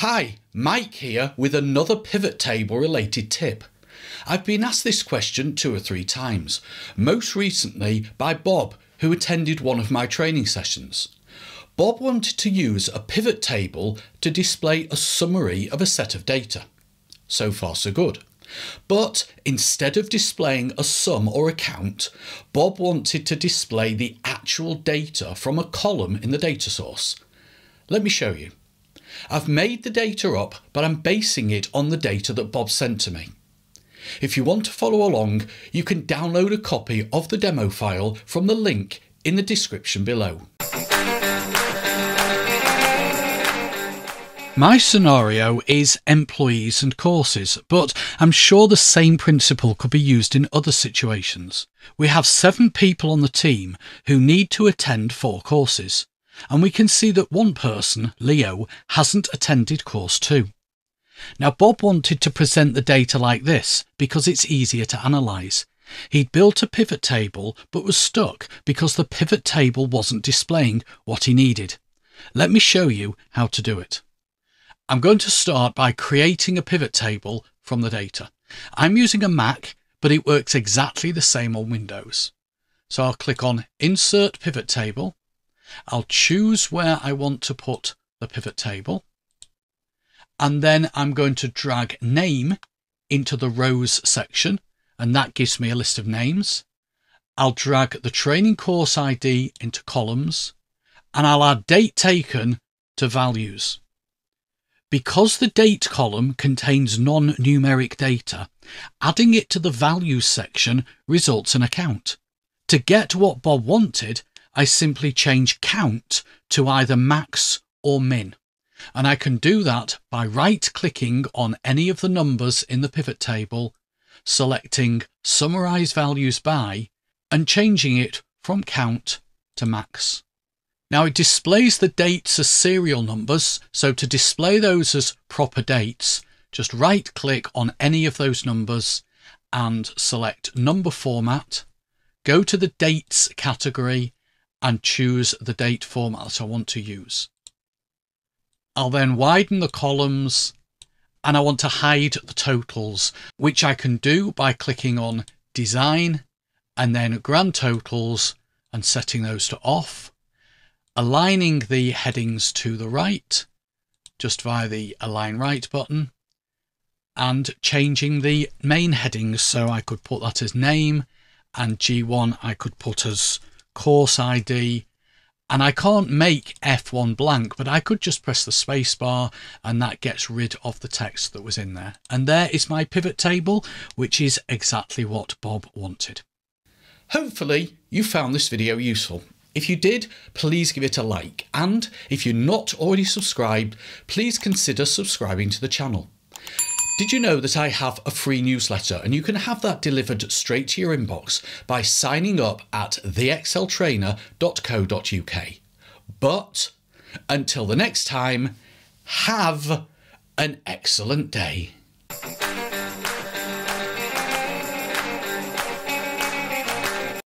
Hi, Mike here with another pivot table related tip. I've been asked this question 2 or 3 times, most recently by Bob, who attended one of my training sessions. Bob wanted to use a pivot table to display a summary of a set of data. So far so good. But instead of displaying a sum or a count, Bob wanted to display the actual data from a column in the data source. Let me show you. I've made the data up, but I'm basing it on the data that Bob sent to me. If you want to follow along, you can download a copy of the demo file from the link in the description below. My scenario is employees and courses, but I'm sure the same principle could be used in other situations. We have 7 people on the team who need to attend 4 courses. And we can see that one person, Leo, hasn't attended course 2. Now Bob wanted to present the data like this because it's easier to analyse. He'd built a pivot table but was stuck because the pivot table wasn't displaying what he needed. Let me show you how to do it. I'm going to start by creating a pivot table from the data. I'm using a Mac, but it works exactly the same on Windows. So I'll click on Insert Pivot Table. I'll choose where I want to put the pivot table, and then I'm going to drag name into the rows section, and that gives me a list of names. I'll drag the training course ID into columns, and I'll add date taken to values. Because the date column contains non-numeric data, adding it to the values section results in a count. To get what Bob wanted, I simply change count to either max or min, and I can do that by right-clicking on any of the numbers in the pivot table, selecting Summarize Values By, and changing it from count to max. Now it displays the dates as serial numbers, so to display those as proper dates, just right-click on any of those numbers and select Number Format, go to the Dates category, and choose the date format that I want to use. I'll then widen the columns, and I want to hide the totals, which I can do by clicking on Design and then Grand Totals and setting those to off, aligning the headings to the right just via the Align Right button, and changing the main headings, so I could put that as name, and G1 I could put as course ID, and I can't make F1 blank, but I could just press the spacebar and that gets rid of the text that was in there. And there is my pivot table, which is exactly what Bob wanted. Hopefully you found this video useful. If you did, please give it a like, and if you're not already subscribed, please consider subscribing to the channel. Did you know that I have a free newsletter, and you can have that delivered straight to your inbox by signing up at theexceltrainer.co.uk. But until the next time, have an excellent day.